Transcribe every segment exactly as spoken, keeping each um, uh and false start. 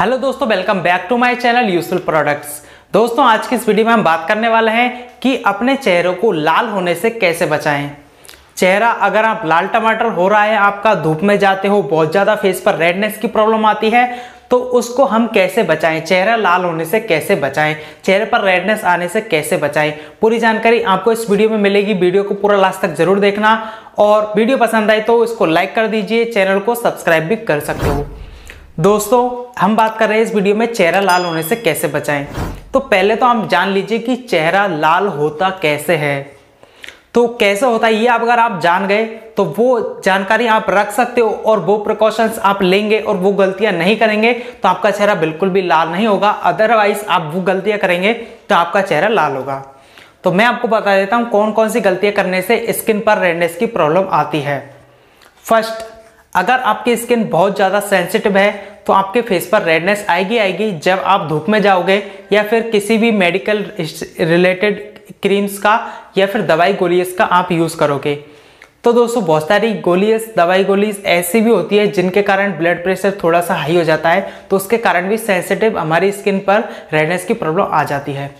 Hello दोस्तों, welcome back to my channel useful products. दोस्तों आज की इस वीडियो में हम बात करने वाले हैं कि अपने चेहरे को लाल होने से कैसे बचाएं। चेहरा अगर आप लाल टमाटर हो रहा है, आपका धूप में जाते हो, बहुत ज़्यादा फेस पर रेडनेस की प्रॉब्लम आती है, तो उसको हम कैसे बचाएं, चेहरा लाल होने से कैसे बचाएं, चेहरे पर रेडनेस आने से कैसे बचाएं, पूरी जानकारी आपको इस वीडियो में मिलेगी। वीडियो को पूरा लास्ट तक जरूर देखना और वीडियो पसंद आए तो इसको लाइक कर दीजिए, चैनल को सब्सक्राइब भी कर सकते हो। दोस्तों हम बात कर रहे हैं इस वीडियो में चेहरा लाल होने से कैसे बचाएं। तो पहले तो हम जान लीजिए कि चेहरा लाल होता कैसे है। तो कैसे होता है ये आप अगर आप जान गए तो वो जानकारी आप रख सकते हो और वो प्रिकॉशंस आप लेंगे और वो गलतियां नहीं करेंगे तो आपका चेहरा बिल्कुल भी लाल नहीं होगा। अदरवाइज आप वो गलतियां करेंगे तो आपका चेहरा लाल होगा। तो मैं आपको बता देता हूँ कौन कौन सी गलतियां करने से स्किन पर रेडनेस की प्रॉब्लम आती है। फर्स्ट, अगर आपकी स्किन बहुत ज़्यादा सेंसिटिव है तो आपके फेस पर रेडनेस आएगी आएगी जब आप धूप में जाओगे या फिर किसी भी मेडिकल रिलेटेड क्रीम्स का या फिर दवाई गोलियाँ का आप यूज़ करोगे। तो दोस्तों बहुत सारी गोलियाँ, दवाई गोलियाँ ऐसी भी होती है जिनके कारण ब्लड प्रेशर थोड़ा सा हाई हो जाता है, तो उसके कारण भी सेंसिटिव हमारी स्किन पर रेडनेस की प्रॉब्लम आ जाती है।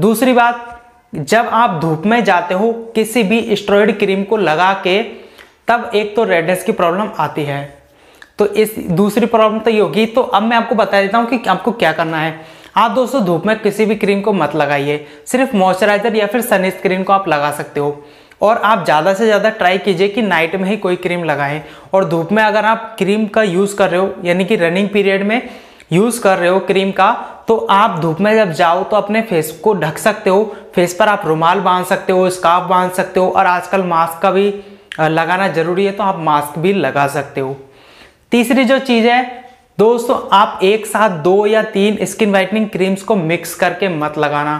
दूसरी बात, जब आप धूप में जाते हो किसी भी स्टेरॉइड क्रीम को लगा के, तब एक तो रेडनेस की प्रॉब्लम आती है। तो इस दूसरी प्रॉब्लम तो ये होगी। तो अब मैं आपको बता देता हूँ कि आपको क्या करना है। आप दोस्तों धूप में किसी भी क्रीम को मत लगाइए, सिर्फ मॉइस्चराइजर या फिर सनस्क्रीन को आप लगा सकते हो। और आप ज़्यादा से ज़्यादा ट्राई कीजिए कि नाइट में ही कोई क्रीम लगाएं। और धूप में अगर आप क्रीम का यूज़ कर रहे हो, यानी कि रनिंग पीरियड में यूज़ कर रहे हो क्रीम का, तो आप धूप में जब जाओ तो अपने फेस को ढक सकते हो। फेस पर आप रुमाल बांध सकते हो, स्कार्फ बांध सकते हो, और आजकल मास्क का भी लगाना ज़रूरी है तो आप मास्क भी लगा सकते हो। तीसरी जो चीज़ है दोस्तों, आप एक साथ दो या तीन स्किन वाइटनिंग क्रीम्स को मिक्स करके मत लगाना।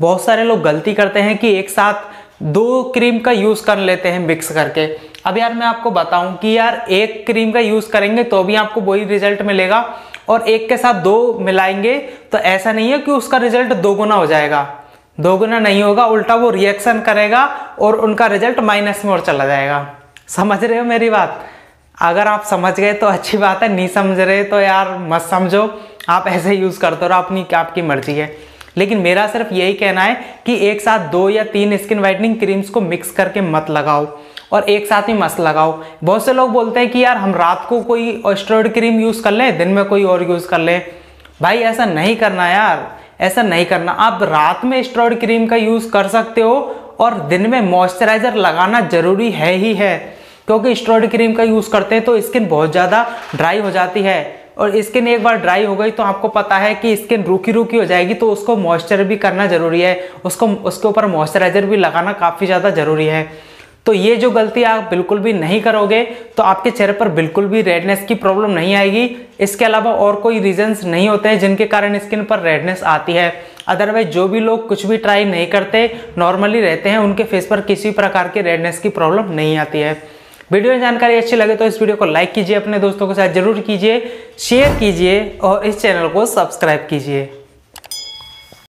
बहुत सारे लोग गलती करते हैं कि एक साथ दो क्रीम का यूज़ कर लेते हैं मिक्स करके। अब यार मैं आपको बताऊं कि यार एक क्रीम का यूज़ करेंगे तो भी आपको वही रिजल्ट मिलेगा, और एक के साथ दो मिलाएंगे तो ऐसा नहीं है कि उसका रिजल्ट दोगुना हो जाएगा। दोगुना नहीं होगा, उल्टा वो रिएक्शन करेगा और उनका रिजल्ट माइनस में और चला जाएगा। समझ रहे हो मेरी बात? अगर आप समझ गए तो अच्छी बात है, नहीं समझ रहे तो यार मत समझो, आप ऐसे यूज़ करते रहो, अपनी आपकी मर्जी है। लेकिन मेरा सिर्फ यही कहना है कि एक साथ दो या तीन स्किन वाइटनिंग क्रीम्स को मिक्स करके मत लगाओ और एक साथ ही मत लगाओ। बहुत से लोग बोलते हैं कि यार हम रात को कोई स्टेरॉइड क्रीम यूज़ कर लें, दिन में कोई और यूज़ कर लें। भाई ऐसा नहीं करना यार, ऐसा नहीं करना। आप रात में स्टेरॉइड क्रीम का यूज़ कर सकते हो और दिन में मॉइस्चराइज़र लगाना ज़रूरी है ही है, क्योंकि स्टेरॉइड क्रीम का यूज़ करते हैं तो स्किन बहुत ज़्यादा ड्राई हो जाती है, और स्किन एक बार ड्राई हो गई तो आपको पता है कि स्किन रूखी रूखी हो जाएगी, तो उसको मॉइस्चर भी करना ज़रूरी है, उसको उसके ऊपर मॉइस्चराइज़र भी लगाना काफ़ी ज़्यादा ज़रूरी है। तो ये जो गलती आप बिल्कुल भी नहीं करोगे तो आपके चेहरे पर बिल्कुल भी रेडनेस की प्रॉब्लम नहीं आएगी। इसके अलावा और कोई रीजंस नहीं होते हैं जिनके कारण स्किन पर रेडनेस आती है। अदरवाइज जो भी लोग कुछ भी ट्राई नहीं करते, नॉर्मली रहते हैं, उनके फेस पर किसी प्रकार की रेडनेस की प्रॉब्लम नहीं आती है। वीडियो में जानकारी अच्छी लगे तो इस वीडियो को लाइक कीजिए, अपने दोस्तों के साथ जरूर कीजिए, शेयर कीजिए और इस चैनल को सब्सक्राइब कीजिए।